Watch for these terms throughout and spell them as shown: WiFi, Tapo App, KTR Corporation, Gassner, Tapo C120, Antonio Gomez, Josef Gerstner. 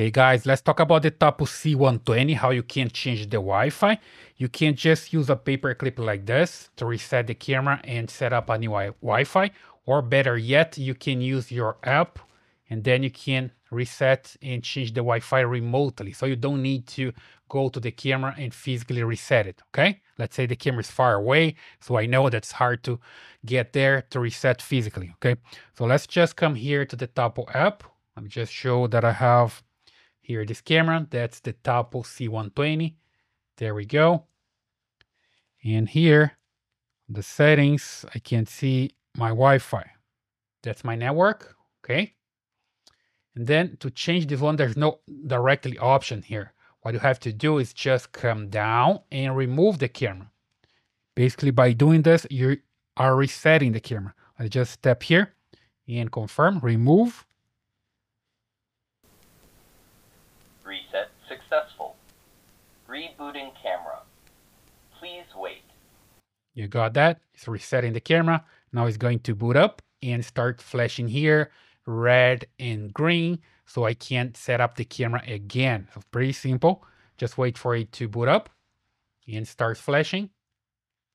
Hey guys, let's talk about the Tapo C120, how you can change the Wi-Fi. You can just use a paper clip like this to reset the camera and set up a new Wi-Fi. Or better yet, you can use your app and then you can reset and change the Wi-Fi remotely. So you don't need to go to the camera and physically reset it, okay? Let's say the camera is far away, so I know that's hard to get there to reset physically, okay? So let's just come here to the Tapo app. Let me just show that I have here this camera. That's the Tapo C120. There we go. And here, the settings, I can see my Wi-Fi. That's my network, okay? And then to change this one, there's no directly option here. What you have to do is just come down and remove the camera. Basically, by doing this, you are resetting the camera. I just step here and confirm, remove. Reset successful. Rebooting camera. Please wait. You got that? It's resetting the camera. Now it's going to boot up and start flashing here, red and green, so I can't set up the camera again. So pretty simple. Just wait for it to boot up and start flashing.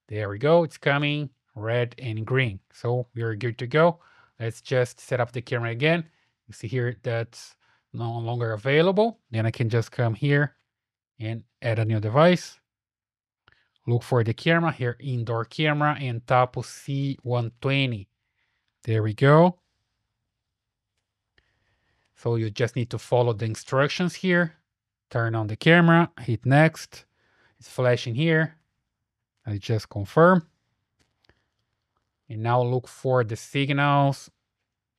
There we go. It's coming red and green. So we're good to go. Let's just set up the camera again. You see here that's no longer available. Then I can just come here and add a new device. Look for the camera here, indoor camera, and Tapo C120. There we go. So you just need to follow the instructions here. Turn on the camera, hit next. It's flashing here. I just confirm. And now look for the signals,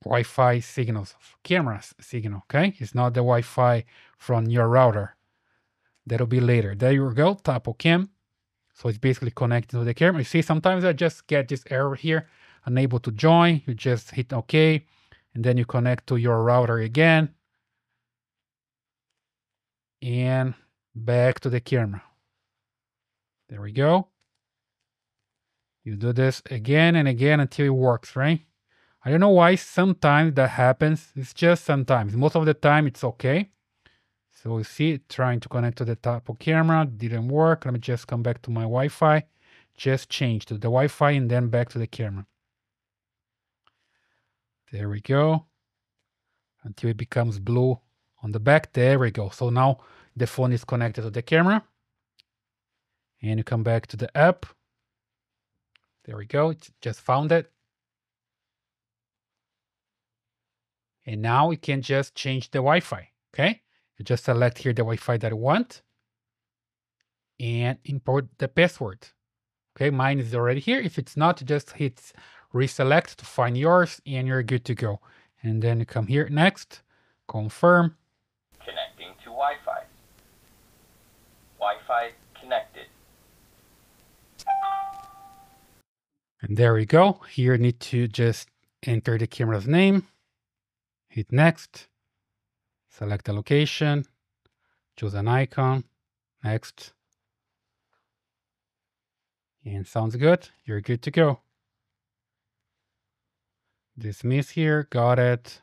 Wi-Fi signals, camera signal, okay? It's not the Wi-Fi from your router. That'll be later. There you go, Tapo Cam. So it's basically connected to the camera. You see, sometimes I just get this error here, unable to join. You just hit okay. And then you connect to your router again and back to the camera. There we go. You do this again and again until it works, right? I don't know why sometimes that happens. It's just sometimes. Most of the time it's okay. So you see, trying to connect to the Tapo camera didn't work. Let me just come back to my Wi-Fi. Just change to the Wi-Fi and then back to the camera. There we go, until it becomes blue on the back. There we go. So now the phone is connected to the camera. And you come back to the app. There we go. It just found it. And now we can just change the Wi-Fi, okay? You just select here the Wi-Fi that you want and import the password. Okay, mine is already here. If it's not, just hit reselect to find yours and you're good to go. And then you come here next, confirm. Connecting to Wi-Fi. Wi-Fi connected. And there we go. Here you need to just enter the camera's name, hit next, select a location, choose an icon, next. And sounds good, you're good to go. Dismiss here, got it.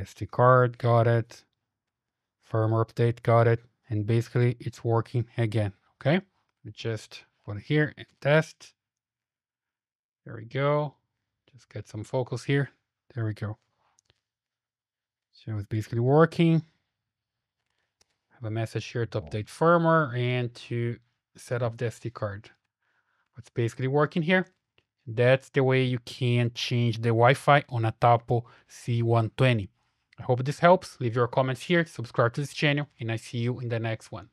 SD card, got it. Firmware update, got it. And basically it's working again, okay? We just put it here and test. There we go. Just get some focus here. There we go. So it's basically working. I have a message here to update firmware and to set up the SD card. It's basically working here. That's the way you can change the Wi-Fi on a Tapo C120. I hope this helps. Leave your comments here, subscribe to this channel, and I see you in the next one.